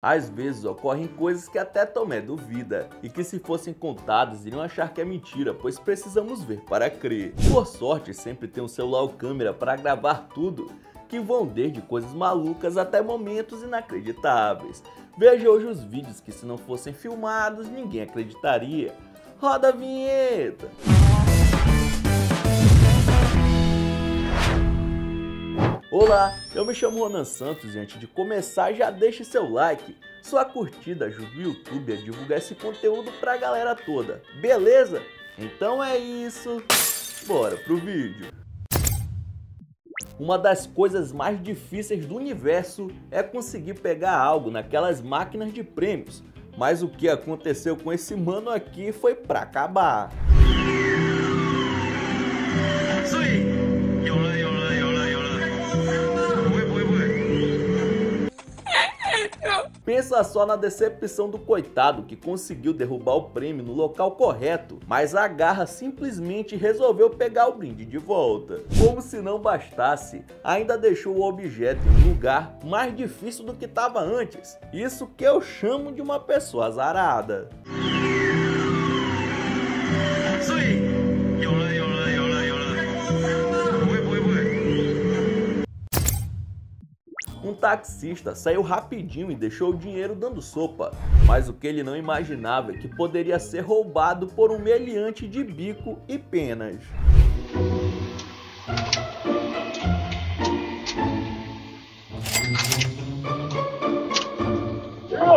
Às vezes ocorrem coisas que até Tomé duvida, e que se fossem contadas iriam achar que é mentira, pois precisamos ver para crer. Por sorte, sempre tem um celular ou câmera para gravar tudo, que vão desde coisas malucas até momentos inacreditáveis. Veja hoje os vídeos que, se não fossem filmados, ninguém acreditaria. Roda a vinheta! Olá, eu me chamo Ronan Santos e antes de começar já deixe seu like. Sua curtida ajuda o YouTube a divulgar esse conteúdo pra galera toda, beleza? Então é isso, bora pro vídeo! Uma das coisas mais difíceis do universo é conseguir pegar algo naquelas máquinas de prêmios, mas o que aconteceu com esse mano aqui foi pra acabar. Pensa só na decepção do coitado que conseguiu derrubar o prêmio no local correto, mas a garra simplesmente resolveu pegar o brinde de volta. Como se não bastasse, ainda deixou o objeto em um lugar mais difícil do que estava antes. Isso que eu chamo de uma pessoa azarada. Um taxista saiu rapidinho e deixou o dinheiro dando sopa, mas o que ele não imaginava é que poderia ser roubado por um meliante de bico e penas.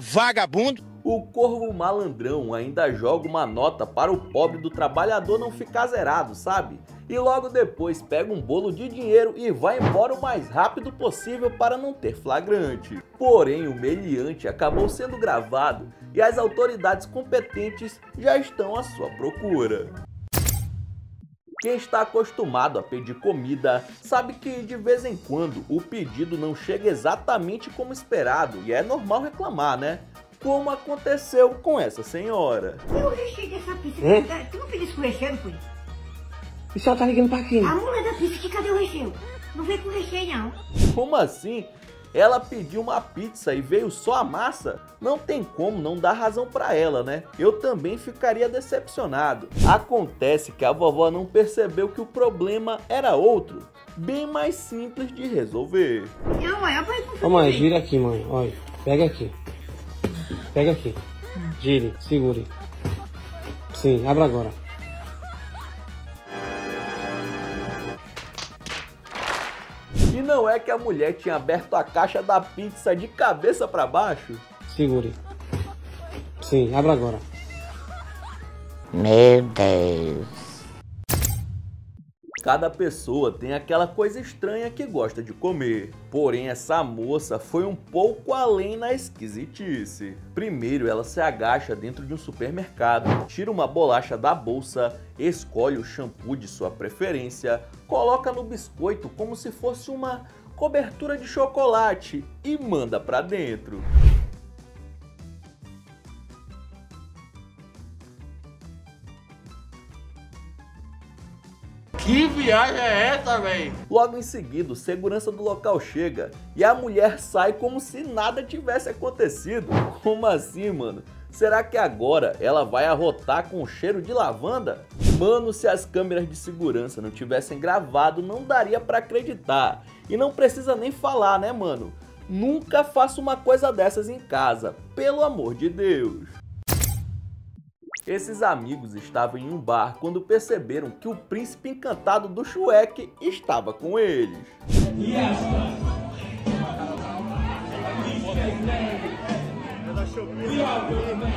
Vagabundo! O corvo malandrão ainda joga uma nota para o pobre do trabalhador não ficar zerado, sabe? E logo depois pega um bolo de dinheiro e vai embora o mais rápido possível para não ter flagrante. Porém, o meliante acabou sendo gravado e as autoridades competentes já estão à sua procura. Quem está acostumado a pedir comida sabe que de vez em quando o pedido não chega exatamente como esperado e é normal reclamar, né? Como aconteceu com essa senhora. Eu achei dessa pizza. Tu não fez isso com o recheio, foi? E só tá ligando pra quem? A mulher da pizza, que cadê o recheio? Não veio com o recheio, não. Como assim? Ela pediu uma pizza e veio só a massa? Não tem como não dar razão pra ela, né? Eu também ficaria decepcionado. Acontece que a vovó não percebeu que o problema era outro, bem mais simples de resolver. Não, mãe, ó, mãe, vira aqui, mãe. Olha, pega aqui. Pega aqui, gire, segure. Sim, abra agora. E não é que a mulher tinha aberto a caixa da pizza de cabeça pra baixo? Segure. Sim, abra agora. Meu Deus. Cada pessoa tem aquela coisa estranha que gosta de comer. Porém, essa moça foi um pouco além na esquisitice. Primeiro, ela se agacha dentro de um supermercado, tira uma bolacha da bolsa, escolhe o shampoo de sua preferência, coloca no biscoito como se fosse uma cobertura de chocolate e manda pra dentro. Que viagem é essa, véi? Logo em seguida, o segurança do local chega e a mulher sai como se nada tivesse acontecido. Como assim, mano? Será que agora ela vai arrotar com o cheiro de lavanda? Mano, se as câmeras de segurança não tivessem gravado, não daria pra acreditar. E não precisa nem falar, né, mano? Nunca faça uma coisa dessas em casa, pelo amor de Deus. Esses amigos estavam em um bar quando perceberam que o príncipe encantado do Shrek estava com eles.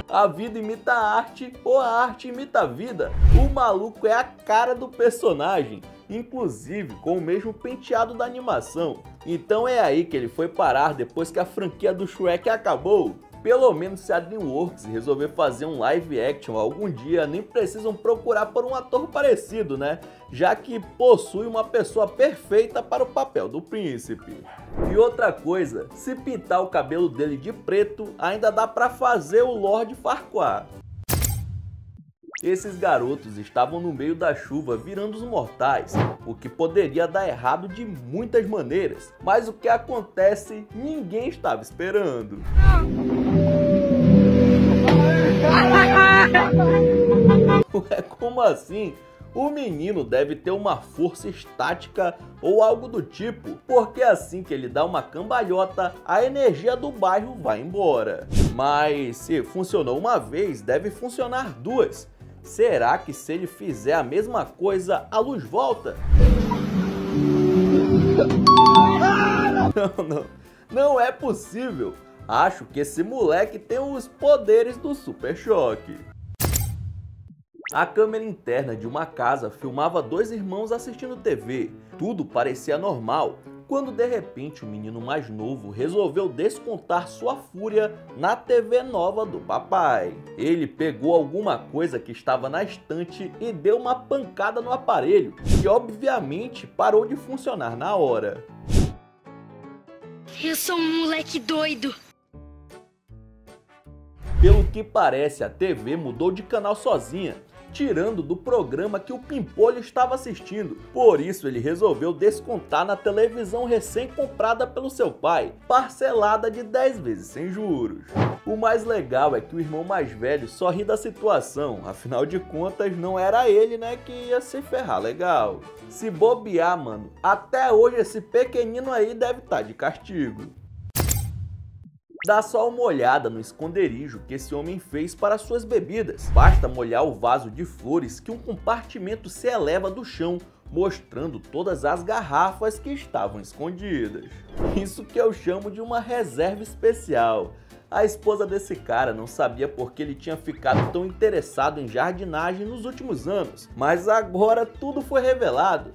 A vida imita a arte ou a arte imita a vida. O maluco é a cara do personagem, inclusive com o mesmo penteado da animação. Então é aí que ele foi parar depois que a franquia do Shrek acabou. Pelo menos se a Dreamworks resolver fazer um live action algum dia, nem precisam procurar por um ator parecido, né? Já que possui uma pessoa perfeita para o papel do príncipe. E outra coisa, se pintar o cabelo dele de preto, ainda dá pra fazer o Lord Farquaad. Esses garotos estavam no meio da chuva virando os mortais, o que poderia dar errado de muitas maneiras. Mas o que acontece, ninguém estava esperando. Ué, como assim? O menino deve ter uma força estática ou algo do tipo, porque assim que ele dá uma cambalhota, a energia do bairro vai embora. Mas se funcionou uma vez, deve funcionar duas. Será que se ele fizer a mesma coisa, a luz volta? Não é possível. Acho que esse moleque tem os poderes do Super Choque. A câmera interna de uma casa filmava dois irmãos assistindo TV. Tudo parecia normal, quando de repente o menino mais novo resolveu descontar sua fúria na TV nova do papai. Ele pegou alguma coisa que estava na estante e deu uma pancada no aparelho, que obviamente parou de funcionar na hora. Eu sou um moleque doido. Pelo que parece, a TV mudou de canal sozinha, tirando do programa que o Pimpolho estava assistindo. Por isso, ele resolveu descontar na televisão recém-comprada pelo seu pai, parcelada de 10 vezes sem juros. O mais legal é que o irmão mais velho só ri da situação, afinal de contas, não era ele, né, que ia se ferrar legal. Se bobear, mano, até hoje esse pequenino aí deve estar de castigo. Dá só uma olhada no esconderijo que esse homem fez para suas bebidas. Basta molhar o vaso de flores que um compartimento se eleva do chão, mostrando todas as garrafas que estavam escondidas. Isso que eu chamo de uma reserva especial. A esposa desse cara não sabia porque ele tinha ficado tão interessado em jardinagem nos últimos anos, mas agora tudo foi revelado.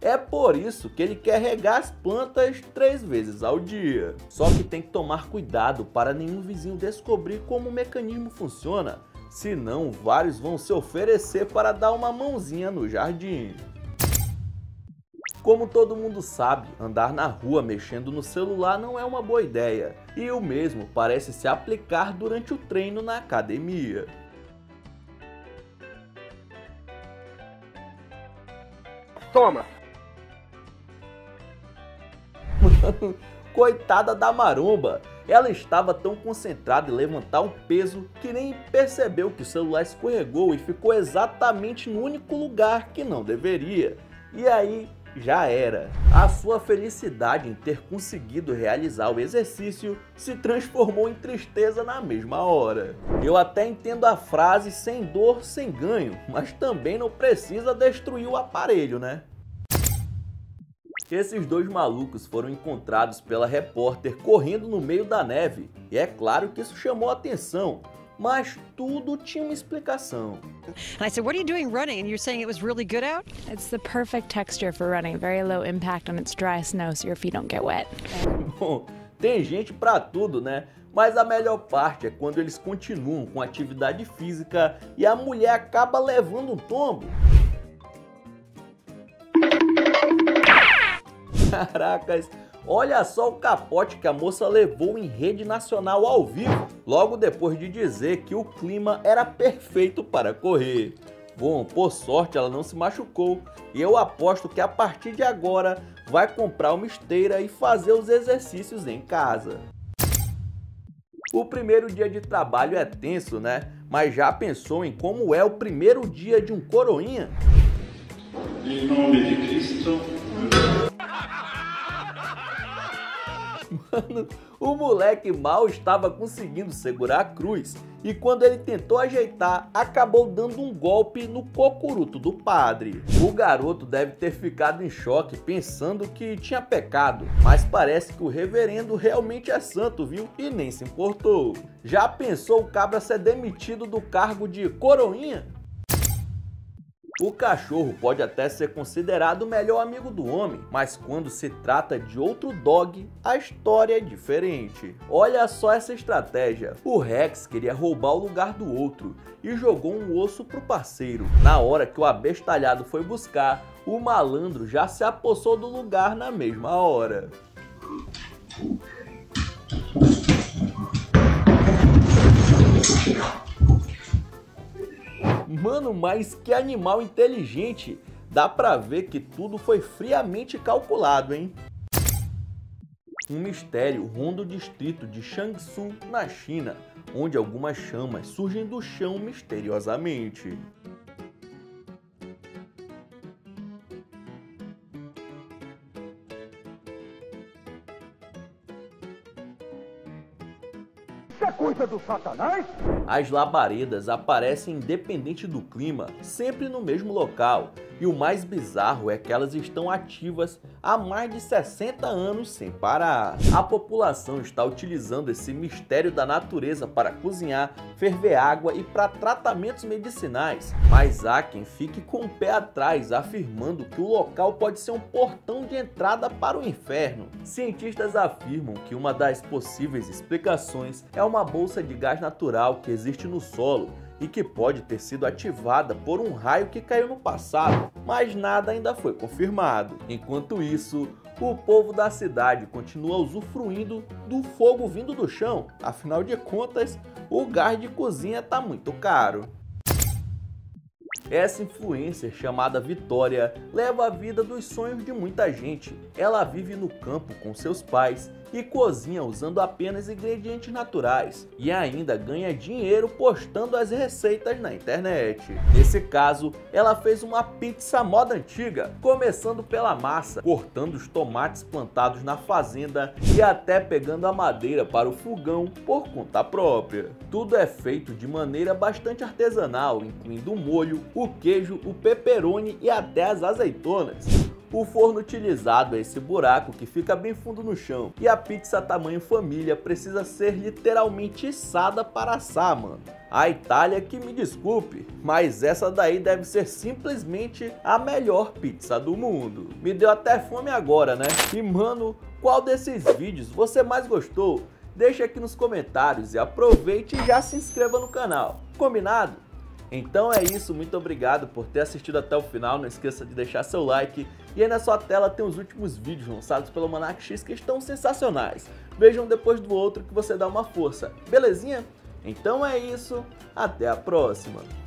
É por isso que ele quer regar as plantas 3 vezes ao dia. Só que tem que tomar cuidado para nenhum vizinho descobrir como o mecanismo funciona, senão vários vão se oferecer para dar uma mãozinha no jardim. Como todo mundo sabe, andar na rua mexendo no celular não é uma boa ideia, e o mesmo parece se aplicar durante o treino na academia. Toma! Coitada da maromba, ela estava tão concentrada em levantar um peso que nem percebeu que o celular escorregou e ficou exatamente no único lugar que não deveria. E aí já era. A sua felicidade em ter conseguido realizar o exercício se transformou em tristeza na mesma hora. Eu até entendo a frase sem dor, sem ganho, mas também não precisa destruir o aparelho, né? Esses dois malucos foram encontrados pela repórter correndo no meio da neve. E é claro que isso chamou a atenção, mas tudo tinha uma explicação. I said, "What are you doing running? And you're saying it was really good out?" It's the perfect texture for running, very low impact on its dry snow so your feet don't get wet. Bom, tem gente pra tudo, né? Mas a melhor parte é quando eles continuam com atividade física e a mulher acaba levando um tombo. Caracas, olha só o capote que a moça levou em rede nacional ao vivo, logo depois de dizer que o clima era perfeito para correr. Bom, por sorte ela não se machucou e eu aposto que a partir de agora vai comprar uma esteira e fazer os exercícios em casa. O primeiro dia de trabalho é tenso, né? Mas já pensou em como é o primeiro dia de um coroinha? Em nome de Cristo. Mano, o moleque mal estava conseguindo segurar a cruz e quando ele tentou ajeitar, acabou dando um golpe no cocuruto do padre. O garoto deve ter ficado em choque pensando que tinha pecado, mas parece que o reverendo realmente é santo, viu? E nem se importou. Já pensou o cabra ser demitido do cargo de coroinha? O cachorro pode até ser considerado o melhor amigo do homem, mas quando se trata de outro dog, a história é diferente. Olha só essa estratégia. O Rex queria roubar o lugar do outro e jogou um osso pro parceiro. Na hora que o abestalhado foi buscar, o malandro já se apossou do lugar na mesma hora. Mano, mas que animal inteligente! Dá pra ver que tudo foi friamente calculado, hein? Um mistério ronda o distrito de Jiangsu, na China, onde algumas chamas surgem do chão misteriosamente. Isso é coisa do Satanás? As labaredas aparecem independente do clima, sempre no mesmo local. E o mais bizarro é que elas estão ativas há mais de 60 anos sem parar. A população está utilizando esse mistério da natureza para cozinhar, ferver água e para tratamentos medicinais. Mas há quem fique com o pé atrás, afirmando que o local pode ser um portão de entrada para o inferno. Cientistas afirmam que uma das possíveis explicações é uma bolsa de gás natural que existe no solo e que pode ter sido ativada por um raio que caiu no passado, mas nada ainda foi confirmado. Enquanto isso, o povo da cidade continua usufruindo do fogo vindo do chão, afinal de contas, o gás de cozinha tá muito caro. Essa influencer chamada Vitória leva a vida dos sonhos de muita gente. Ela vive no campo com seus pais e cozinha usando apenas ingredientes naturais e ainda ganha dinheiro postando as receitas na internet. Nesse caso, ela fez uma pizza à moda antiga, começando pela massa, cortando os tomates plantados na fazenda e até pegando a madeira para o fogão por conta própria. Tudo é feito de maneira bastante artesanal, incluindo o molho, o queijo, o pepperoni e até as azeitonas. O forno utilizado é esse buraco que fica bem fundo no chão. E a pizza tamanho família precisa ser literalmente içada para assar, mano. A Itália que me desculpe, mas essa daí deve ser simplesmente a melhor pizza do mundo. Me deu até fome agora, né? E mano, qual desses vídeos você mais gostou? Deixa aqui nos comentários e aproveite e já se inscreva no canal. Combinado? Então é isso, muito obrigado por ter assistido até o final, não esqueça de deixar seu like. E aí na sua tela tem os últimos vídeos lançados pelo Almanaque X que estão sensacionais. Veja um depois do outro que você dá uma força, belezinha? Então é isso, até a próxima!